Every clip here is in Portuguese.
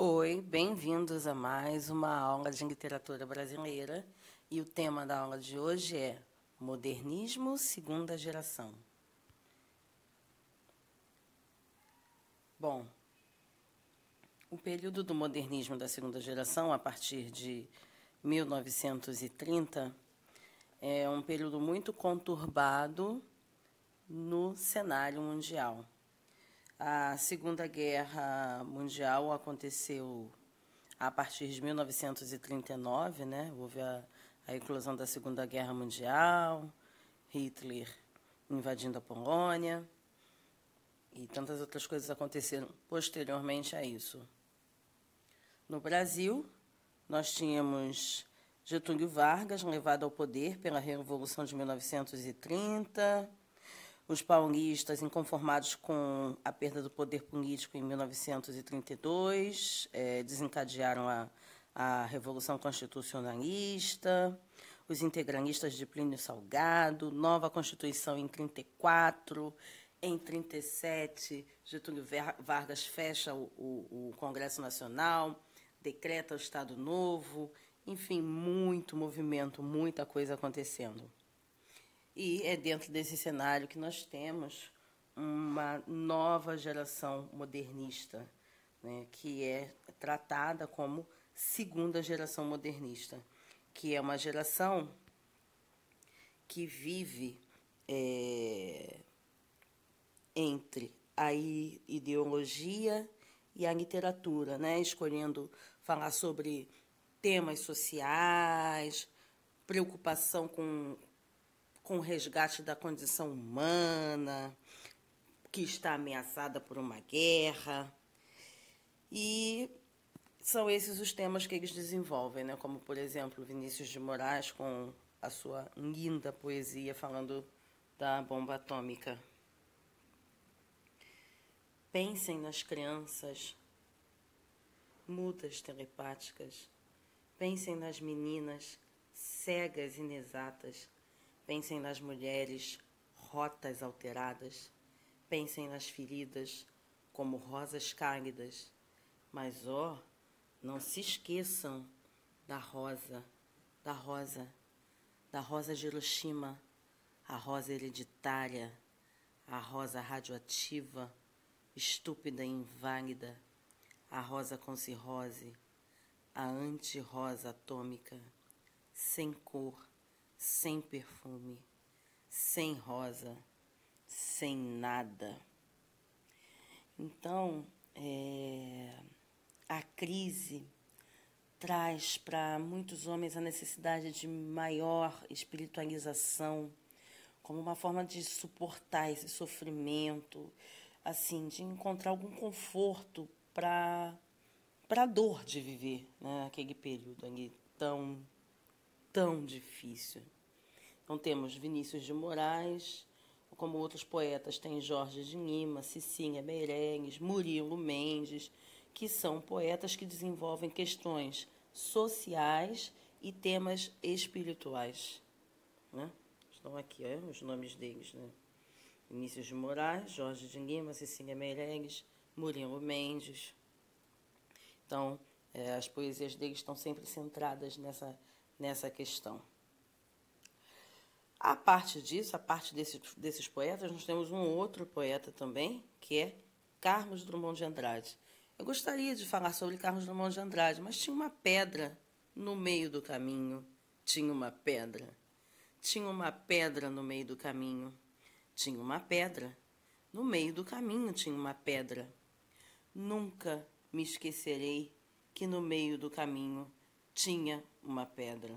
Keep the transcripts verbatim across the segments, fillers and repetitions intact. Oi, bem-vindos a mais uma aula de literatura brasileira. E o tema da aula de hoje é Modernismo, Segunda Geração. Bom, o período do modernismo da segunda geração, a partir de mil novecentos e trinta, é um período muito conturbado no cenário mundial. A Segunda Guerra Mundial aconteceu a partir de mil novecentos e trinta e nove, né? Houve a, a eclosão da Segunda Guerra Mundial, Hitler invadindo a Polônia, e tantas outras coisas aconteceram posteriormente a isso. No Brasil, nós tínhamos Getúlio Vargas levado ao poder pela Revolução de mil novecentos e trinta, os paulistas inconformados com a perda do poder político em mil novecentos e trinta e dois, é, desencadearam a, a Revolução Constitucionalista, os integralistas de Plínio Salgado, nova Constituição em mil novecentos e trinta e quatro, em mil novecentos e trinta e sete, Getúlio Vargas fecha o, o, o Congresso Nacional, decreta o Estado Novo, enfim, muito movimento, muita coisa acontecendo. E é dentro desse cenário que nós temos uma nova geração modernista, né, que é tratada como segunda geração modernista, que é uma geração que vive é, entre a ideologia e a literatura, né, escolhendo falar sobre temas sociais, preocupação com com o resgate da condição humana, que está ameaçada por uma guerra. E são esses os temas que eles desenvolvem, né? Como, por exemplo, Vinícius de Moraes, com a sua linda poesia falando da bomba atômica. Pensem nas crianças, mudas telepáticas. Pensem nas meninas, cegas inexatas. Pensem nas mulheres, rotas alteradas. Pensem nas feridas, como rosas cálidas. Mas, ó, oh, não se esqueçam da rosa, da rosa, da rosa de Hiroshima, a rosa hereditária, a rosa radioativa, estúpida e inválida, a rosa com cirrose, a anti-rosa atômica, sem cor, sem perfume, sem rosa, sem nada. Então, é, a crise traz para muitos homens a necessidade de maior espiritualização, como uma forma de suportar esse sofrimento, assim, de encontrar algum conforto para para a dor de viver, né, aquele período ali tão tão difícil. Então, temos Vinícius de Moraes, como outros poetas, tem Jorge de Lima, Cecília Meireles, Murilo Mendes, que são poetas que desenvolvem questões sociais e temas espirituais, né? Estão aqui, ó, os nomes deles, né? Vinícius de Moraes, Jorge de Lima, Cecília Meireles, Murilo Mendes. Então, é, as poesias deles estão sempre centradas nessa nessa questão. A parte disso, a parte desse, desses poetas, nós temos um outro poeta também, que é Carlos Drummond de Andrade. Eu gostaria de falar sobre Carlos Drummond de Andrade, mas tinha uma pedra no meio do caminho. Tinha uma pedra. Tinha uma pedra no meio do caminho. Tinha uma pedra. No meio do caminho tinha uma pedra. Nunca me esquecerei que no meio do caminho tinha uma pedra.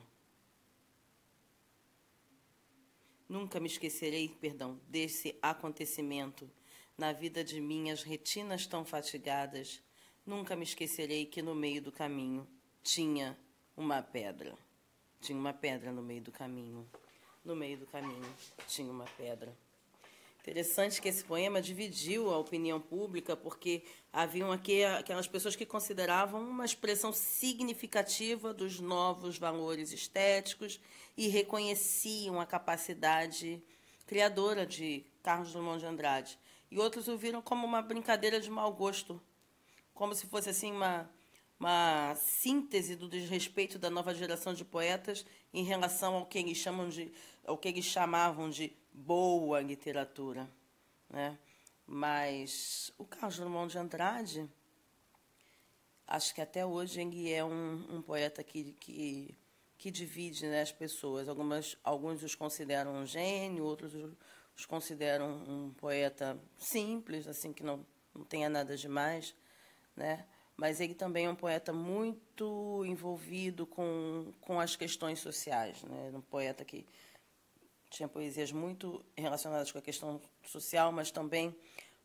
Nunca me esquecerei, perdão, desse acontecimento na vida de minhas retinas tão fatigadas. Nunca me esquecerei que no meio do caminho tinha uma pedra. Tinha uma pedra no meio do caminho. No meio do caminho tinha uma pedra. Interessante que esse poema dividiu a opinião pública, porque haviam aqui aquelas pessoas que consideravam uma expressão significativa dos novos valores estéticos e reconheciam a capacidade criadora de Carlos Drummond de Andrade. E outros o viram como uma brincadeira de mau gosto, como se fosse assim uma, uma síntese do desrespeito da nova geração de poetas em relação ao que eles chamam de, ao que eles chamavam de boa literatura, né? Mas o Carlos Drummond de Andrade, acho que até hoje ele é um, um poeta que, que, que divide, né, as pessoas. Algumas, alguns os consideram um gênio, outros os consideram um poeta simples, assim que não, não tenha nada demais, né? Mas ele também é um poeta muito envolvido com, com as questões sociais, né? Um poeta que tinha poesias muito relacionadas com a questão social, mas também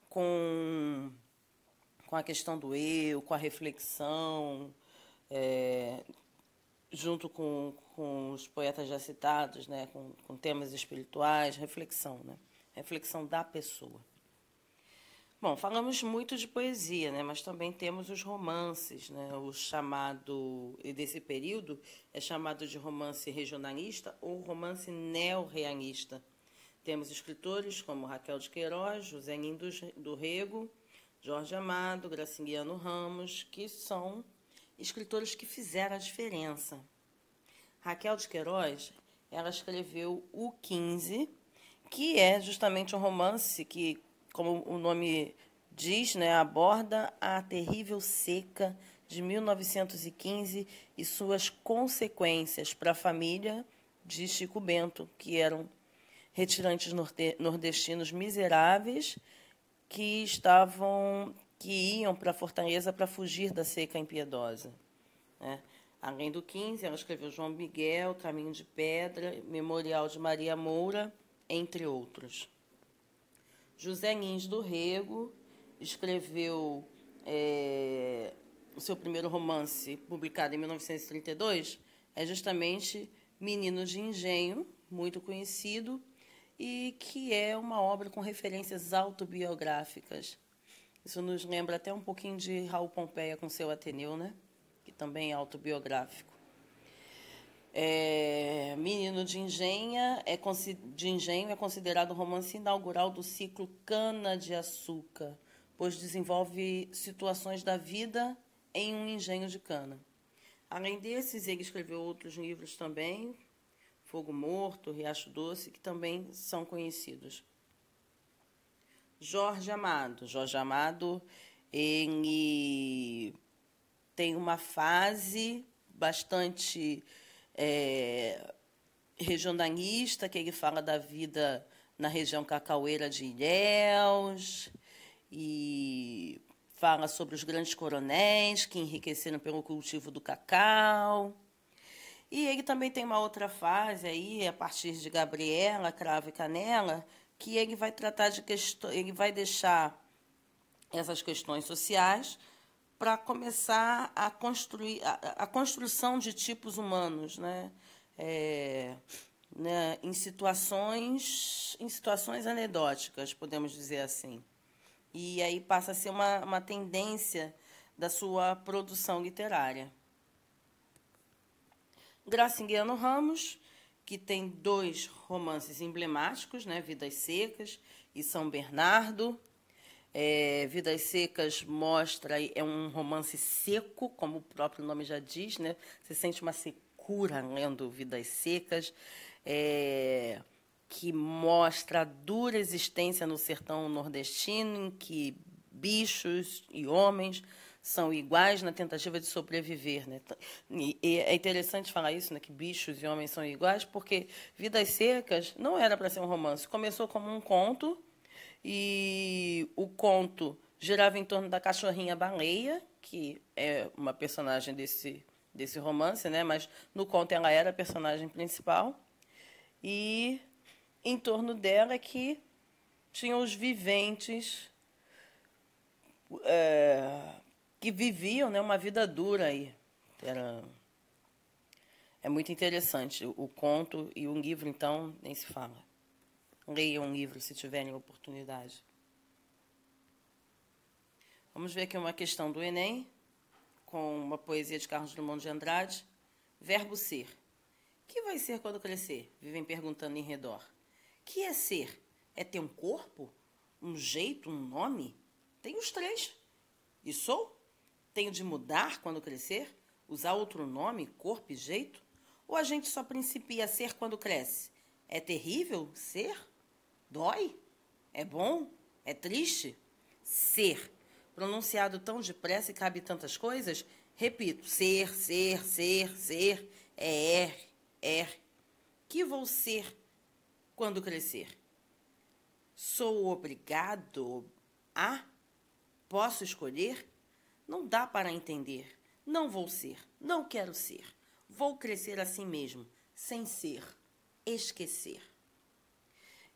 com, com a questão do eu, com a reflexão, é, junto com, com os poetas já citados, né? com, com temas espirituais, reflexão, né? Reflexão da pessoa. Bom, falamos muito de poesia, né? Mas também temos os romances, né? O chamado, desse período, é chamado de romance regionalista ou romance neorrealista. Temos escritores como Raquel de Queiroz, José Nins do Rego, Jorge Amado, Graciliano Ramos, que são escritores que fizeram a diferença. Raquel de Queiroz, ela escreveu O quinze, que é justamente um romance que, como o nome diz, né, aborda a terrível seca de mil novecentos e quinze e suas consequências para a família de Chico Bento, que eram retirantes nordestinos miseráveis que estavam, que iam para a Fortaleza para fugir da seca impiedosa, né? Além do quinze, ela escreveu João Miguel, Caminho de Pedra, Memorial de Maria Moura, entre outros. José Nins do Rego escreveu é, o seu primeiro romance, publicado em mil novecentos e trinta e dois, é justamente Meninos de Engenho, muito conhecido, e que é uma obra com referências autobiográficas. Isso nos lembra até um pouquinho de Raul Pompeia com seu Ateneu, né? Que também é autobiográfico. É, Menino de Engenho é, de Engenho é considerado o romance inaugural do ciclo Cana-de-Açúcar, pois desenvolve situações da vida em um engenho de cana. Além desses, ele escreveu outros livros também, Fogo Morto, Riacho Doce, que também são conhecidos. Jorge Amado. Jorge Amado ele tem uma fase bastante... É, regionalista, que ele fala da vida na região cacaueira de Ilhéus e fala sobre os grandes coronéis que enriqueceram pelo cultivo do cacau. E ele também tem uma outra fase aí, a partir de Gabriela, Cravo e Canela, que ele vai tratar de questões, ele vai deixar essas questões sociais para começar a construir a, a construção de tipos humanos, né? É, né? Em situações, em situações anedóticas, podemos dizer assim. E aí passa a ser uma, uma tendência da sua produção literária. Graciliano Ramos, que tem dois romances emblemáticos, né? Vidas Secas e São Bernardo. É, Vidas Secas mostra, é um romance seco, como o próprio nome já diz, né? Você sente uma secura lendo Vidas Secas, é, que mostra a dura existência no sertão nordestino, em que bichos e homens são iguais na tentativa de sobreviver, né? E é interessante falar isso, né? Que bichos e homens são iguais, porque Vidas Secas não era para ser um romance. Começou como um conto, e o conto girava em torno da cachorrinha Baleia, que é uma personagem desse, desse romance, né? Mas no conto ela era a personagem principal. E em torno dela que tinham os viventes é, que viviam, né, uma vida dura aí. Era, é muito interessante o conto e o livro, então, nem se fala. Leiam um livro, se tiverem oportunidade. Vamos ver aqui uma questão do Enem, com uma poesia de Carlos Drummond de Andrade. Verbo ser. Que vai ser quando crescer? Vivem perguntando em redor. Que é ser? É ter um corpo? Um jeito? Um nome? Tenho os três. E sou? Tenho de mudar quando crescer? Usar outro nome, corpo e jeito? Ou a gente só principia a ser quando cresce? É terrível ser? Dói? É bom? É triste? Ser. Pronunciado tão depressa e cabe tantas coisas? Repito, ser, ser, ser, ser, é, é, é. Que vou ser quando crescer? Sou obrigado a? Posso escolher? Não dá para entender. Não vou ser, não quero ser. Vou crescer assim mesmo, sem ser, esquecer.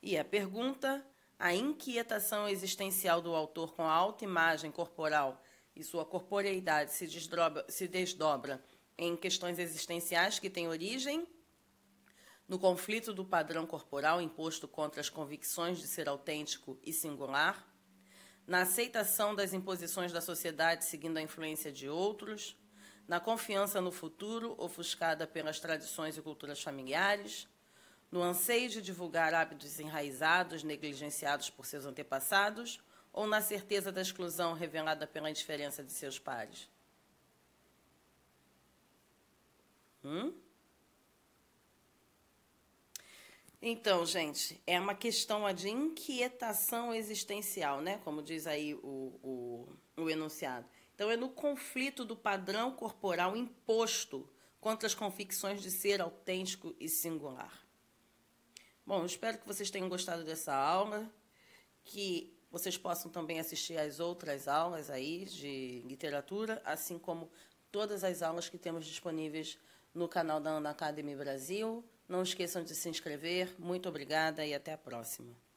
E a pergunta, a inquietação existencial do autor com a autoimagem corporal e sua corporeidade se desdobra, se desdobra em questões existenciais que têm origem no conflito do padrão corporal imposto contra as convicções de ser autêntico e singular, na aceitação das imposições da sociedade seguindo a influência de outros, na confiança no futuro ofuscada pelas tradições e culturas familiares, no anseio de divulgar hábitos enraizados, negligenciados por seus antepassados, ou na certeza da exclusão revelada pela indiferença de seus pares? Hum? Então, gente, é uma questão de inquietação existencial, né? Como diz aí o, o, o enunciado. Então, é no conflito do padrão corporal imposto contra as convicções de ser autêntico e singular. Bom, espero que vocês tenham gostado dessa aula, que vocês possam também assistir às outras aulas aí de literatura, assim como todas as aulas que temos disponíveis no canal da Unacademy Brasil. Não esqueçam de se inscrever. Muito obrigada e até a próxima.